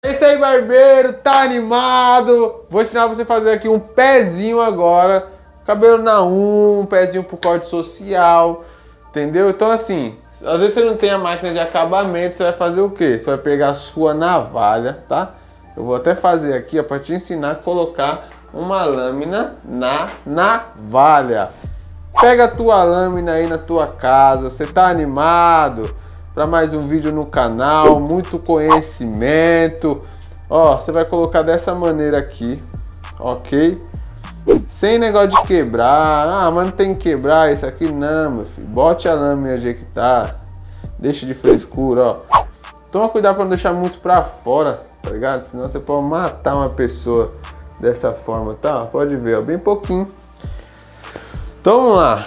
É isso aí, barbeiro, tá animado? Vou ensinar você a fazer aqui um pezinho agora, cabelo na um pezinho pro corte social, entendeu? Então assim, às vezes você não tem a máquina de acabamento, você vai fazer o quê? Você vai pegar a sua navalha, tá? Eu vou até fazer aqui, ó, pra te ensinar a colocar uma lâmina na navalha. Pega a tua lâmina aí na tua casa, você tá animado? Para mais um vídeo no canal, muito conhecimento. Ó, você vai colocar dessa maneira aqui, ok? Sem negócio de quebrar. Ah, mas não tem que quebrar isso aqui não, meu filho. Bote a lâmina do jeito que tá. Deixa de frescura, ó. Toma cuidado para não deixar muito para fora, tá ligado? Senão você pode matar uma pessoa dessa forma, tá? Pode ver, ó, bem pouquinho. Então vamos lá.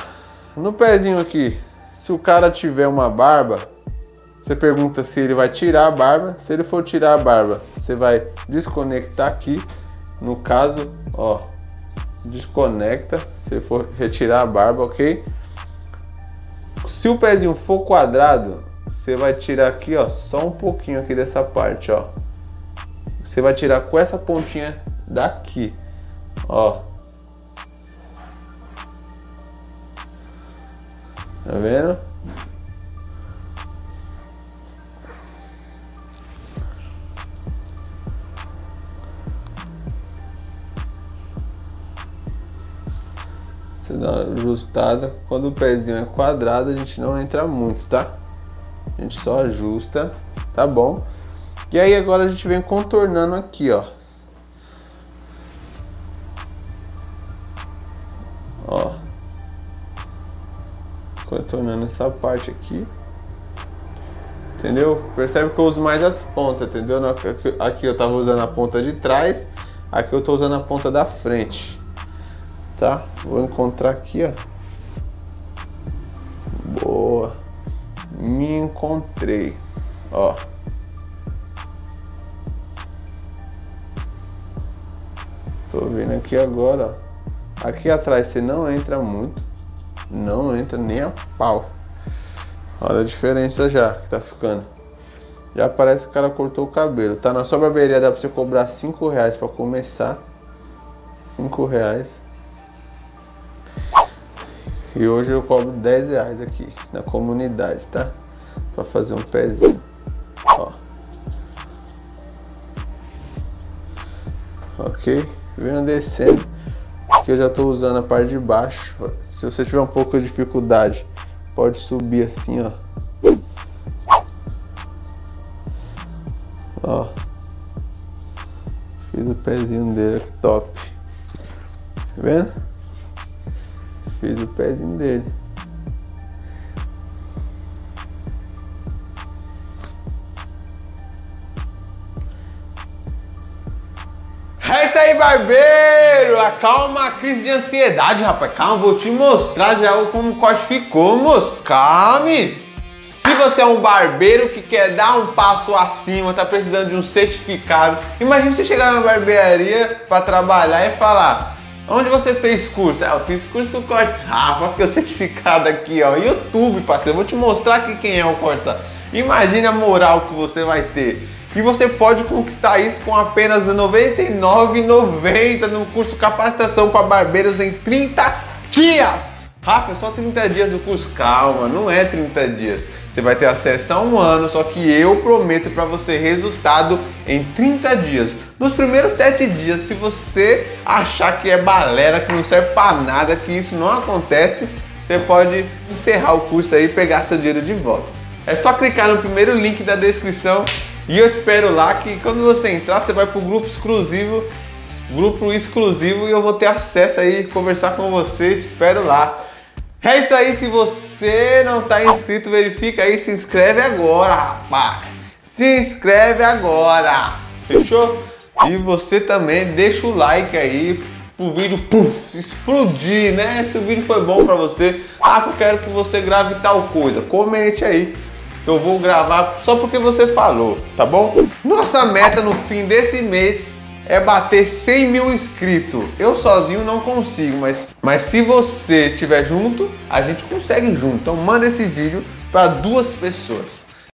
No pezinho aqui, se o cara tiver uma barba, você pergunta se ele vai tirar a barba. Se ele for tirar a barba, você vai desconectar aqui. No caso, ó, desconecta se ele for retirar a barba, ok? Se o pezinho for quadrado, você vai tirar aqui, ó, só um pouquinho aqui dessa parte, ó. Você vai tirar com essa pontinha daqui, ó. Tá vendo? Dá uma ajustada. Quando o pezinho é quadrado, a gente não entra muito, tá? A gente só ajusta, tá bom? E aí agora a gente vem contornando aqui, ó. Ó. Contornando essa parte aqui. Entendeu? Percebe que eu uso mais as pontas, entendeu? Aqui eu tava usando a ponta de trás, aqui eu tô usando a ponta da frente. Tá? Vou encontrar aqui, ó. Boa. Me encontrei, ó. Tô vendo aqui agora, ó. Aqui atrás você não entra muito. Não entra nem a pau. Olha a diferença já que tá ficando. Já parece que o cara cortou o cabelo. Tá? Na sua barbearia dá pra você cobrar R$5 pra começar. R$5. E hoje eu cobro R$10 aqui na comunidade, tá? Pra fazer um pezinho, ó. Ok? Venho descendo, que eu já tô usando a parte de baixo. Se você tiver um pouco de dificuldade, pode subir assim, ó. Ó. Fiz o pezinho dele aqui, top. Tá vendo? Fiz o pezinho dele. É isso aí, barbeiro! Acalma a crise de ansiedade, rapaz. Calma, vou te mostrar já como o corte ficou, moço. Calme! Se você é um barbeiro que quer dar um passo acima, tá precisando de um certificado, imagina você chegar na barbearia pra trabalhar e falar: onde você fez curso? Ah, eu fiz curso com o Cortes Rafa, que é o certificado aqui, ó. YouTube, parceiro, eu vou te mostrar aqui quem é o Cortes Rafa. Imagina a moral que você vai ter. E você pode conquistar isso com apenas R$ 99,90 no curso Capacitação para Barbeiros em 30 dias. Rafa, só 30 dias o curso. Calma, não é 30 dias. Você vai ter acesso a um ano, só que eu prometo para você resultado em 30 dias. Nos primeiros 7 dias, se você achar que é balela, que não serve para nada, que isso não acontece, você pode encerrar o curso aí e pegar seu dinheiro de volta. É só clicar no primeiro link da descrição e eu te espero lá, que quando você entrar, você vai para o grupo exclusivo e eu vou ter acesso aí, conversar com você, te espero lá. É isso aí, se você não tá inscrito, verifica aí, se inscreve agora, rapaz. Se inscreve agora, fechou? E você também deixa o like aí pro vídeo explodir, né? Se o vídeo foi bom pra você, ah, eu quero que você grave tal coisa, comente aí. Eu vou gravar só porque você falou, tá bom? Nossa meta no fim desse mês é bater 100 mil inscritos. Eu sozinho não consigo, mas se você estiver junto, a gente consegue junto. Então manda esse vídeo para 2 pessoas.